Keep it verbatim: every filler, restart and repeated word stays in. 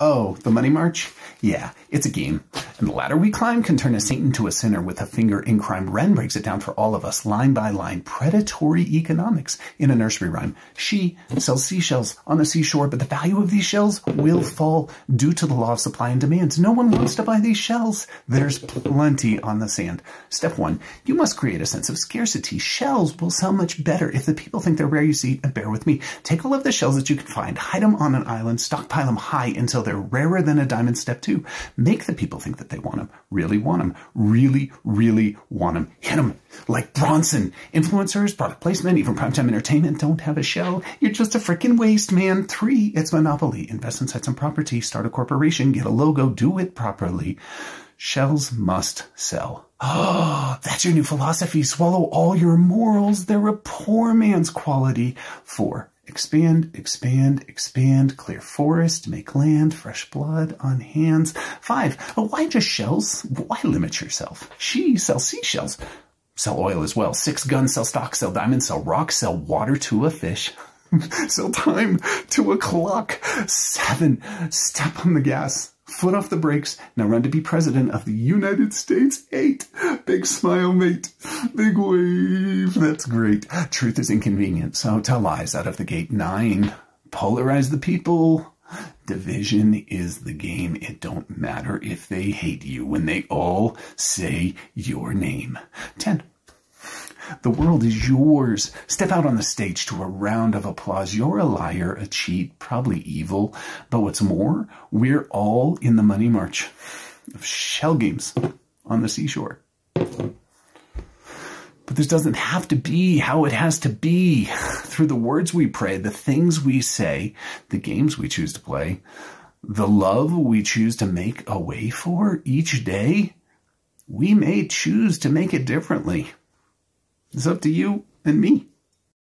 Oh, the money march? Yeah, it's a game. And the ladder we climb can turn a saint into a sinner with a finger in crime. Ren breaks it down for all of us, line by line. Predatory economics in a nursery rhyme. She sells seashells on the seashore, but the value of these shells will fall due to the law of supply and demand. No one wants to buy these shells. There's plenty on the sand. Step one, you must create a sense of scarcity. Shells will sell much better if the people think they're rare. You see, and bear with me. Take all of the shells that you can find, hide them on an island, stockpile them high until they're rarer than a diamond. Step two, make the people think that they want them, really want them, really, really want them. Hit them like Bronson. Influencers, product placement, even primetime entertainment don't have a shell. You're just a freaking waste, man. Three, it's Monopoly. Invest in sites and property, start a corporation, get a logo, do it properly. Shells must sell. Oh, that's your new philosophy. Swallow all your morals. They're a poor man's quality. Four, expand, expand, expand. Clear forest, make land, fresh blood on hands. Five, oh, why just shells? Why limit yourself? She sells seashells. Sell oil as well. Six, guns, sell stock, sell diamonds, sell rocks, sell water to a fish. Sell time to a clock. Seven, step on the gas. Foot off the brakes, now run to be president of the United States. Eight, big smile, mate, big wave, that's great. Truth is inconvenient, so tell lies out of the gate. Nine, polarize the people. Division is the game. It don't matter if they hate you when they all say your name. Ten, the world is yours. Step out on the stage to a round of applause. You're a liar, a cheat, probably evil. But what's more, we're all in the money march of shell games on the seashore. But this doesn't have to be how it has to be. Through the words we pray, the things we say, the games we choose to play, the love we choose to make a way for each day, we may choose to make it differently. It's up to you and me.